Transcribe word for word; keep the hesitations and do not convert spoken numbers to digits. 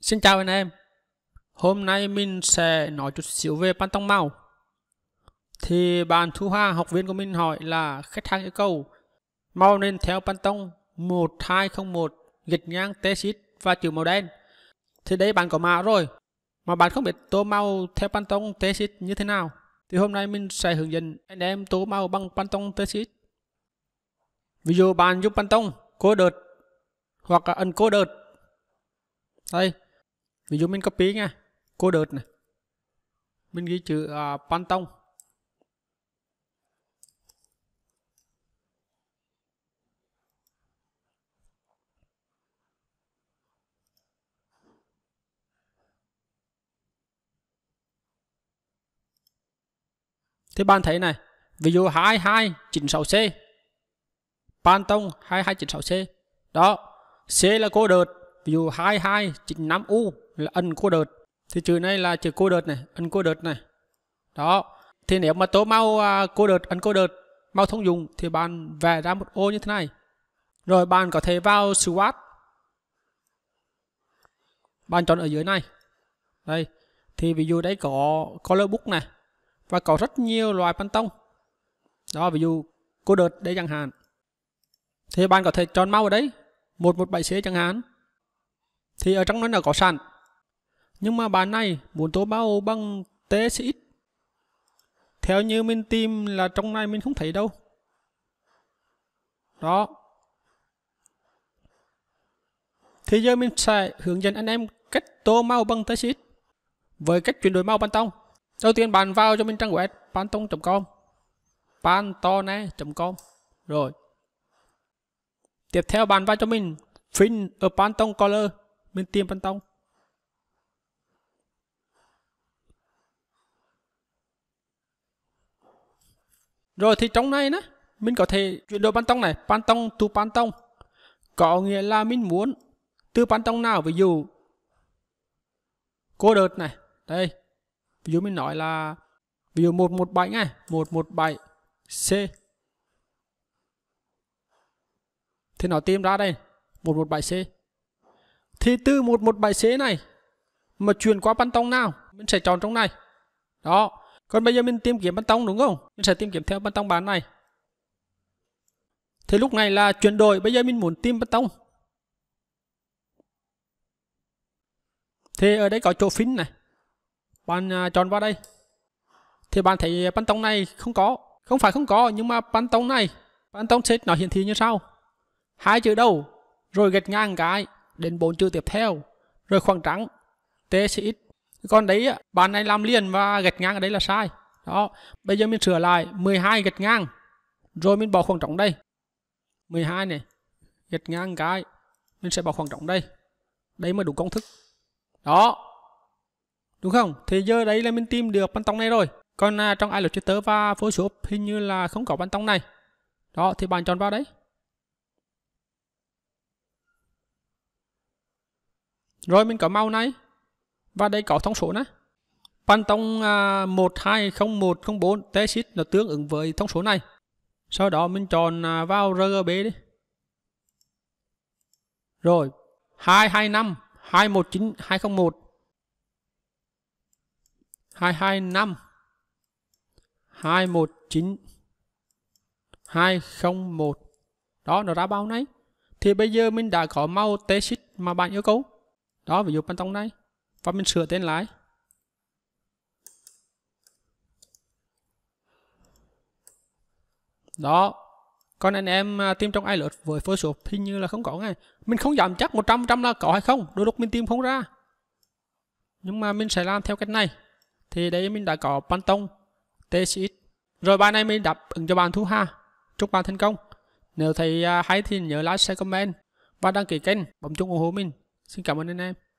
Xin chào anh em. Hôm nay mình sẽ nói chút xíu về Pantone màu. Thì bạn Thu Hà, học viên của mình, hỏi là khách hàng yêu cầu màu nên theo Pantone một hai không một gạch ngang tê xê ích và chữ màu đen. Thì đấy, bạn có mã rồi mà bạn không biết tô màu theo Pantone tê xê ích như thế nào, thì hôm nay mình sẽ hướng dẫn anh em tô màu bằng Pantone tê xê ích. Ví dụ bạn giúp Pantone cố đợt hoặc là ấn cố đợt. Đây, ví dụ mình copy nha, cô đợt này, mình ghi chữ uh, Pantone. Thì bạn thấy này, ví dụ hai hai chín sáu C, Pantone hai hai chín sáu C. Đó, C là cô đợt. Ví dụ hai hai chín năm U là ấn cô đợt. Thì chữ này là chữ cô đợt này, ấn cô đợt này. Đó. Thì nếu mà tô màu cô đợt, ấn cô đợt, màu thông dụng, thì bạn vẽ ra một ô như thế này. Rồi bạn có thể vào swatch. Bạn chọn ở dưới này. Đây. Thì ví dụ đấy có color book này. Và có rất nhiều loại Pantone. Đó, ví dụ cô đợt đây chẳng hạn. Thì bạn có thể chọn màu ở đấy, một một bảy C chẳng hạn. Thì ở trong nó là có sẵn. Nhưng mà bạn này muốn tô màu bằng tê xê ích. Theo như mình tìm là trong này mình không thấy đâu. Đó. Thì giờ mình sẽ hướng dẫn anh em cách tô màu bằng tê xê ích với cách chuyển đổi màu Pantone. Đầu tiên bạn vào cho mình trang web pantone chấm com, pantone chấm com. Rồi. Tiếp theo bạn vào cho mình fill a Pantone color. Mình tìm Pantone. Rồi thì trong này đó, mình có thể chuyển đổi Pantone này, Pantone to Pantone. Có nghĩa là mình muốn từ Pantone nào, ví dụ cô đợt này, đây. Ví dụ mình nói là ví dụ một một bảy này, một một bảy C. Thì nó tìm ra đây, một một bảy C. Thì từ một một bảy C này mà chuyển qua Pantone nào, mình sẽ chọn trong này. Đó. Còn bây giờ mình tìm kiếm Pantone đúng không? Mình sẽ tìm kiếm theo Pantone bán này. Thì lúc này là chuyển đổi, bây giờ mình muốn tìm Pantone. Thì ở đây có chỗ phím này. Bạn chọn vào đây. Thì bạn thấy Pantone này không có, không phải không có, nhưng mà Pantone này, Pantone set nó hiển thị như sau. Hai chữ đầu, rồi gạch ngang cái đến bốn chữ tiếp theo, rồi khoảng trắng tê xê ích. Còn đấy bạn này làm liền và gạch ngang ở đấy là sai. Đó, bây giờ mình sửa lại mười hai gạch ngang, rồi mình bỏ khoảng trống đây. mười hai này, gạch ngang cái, mình sẽ bỏ khoảng trống đây. Đấy mới đúng công thức. Đó. Đúng không? Thì giờ đấy là mình tìm được Pantone này rồi. Còn trong Illustrator và Photoshop hình như là không có Pantone này. Đó, thì bạn chọn vào đấy. Rồi mình có màu này. Và đây có thông số này. Pantone một hai không một không bốn tê xê ích nó tương ứng với thông số này. Sau đó mình chọn vào rờ giê bê đi. Rồi, hai hai năm hai một chín hai không một. hai hai năm hai một chín hai không một. Đó, nó ra bao này. Thì bây giờ mình đã có màu tê xê ích mà bạn yêu cầu. Đó, ví dụ Pantone này. Và mình sửa tên lại. Đó. Còn anh em tìm trong Illustrator với Photoshop hình như là không có ngay. Mình không dám chắc một trăm phần trăm là có hay không. Đôi lúc mình tìm không ra. Nhưng mà mình sẽ làm theo cách này. Thì đây mình đã có Pantone tê xê ích. Rồi bài này mình đáp ứng cho bạn Thu Hà. Chúc bạn thành công. Nếu thấy hay thì nhớ like, share, comment và đăng ký kênh, bấm chuông ủng hộ mình. Xin cảm ơn anh em.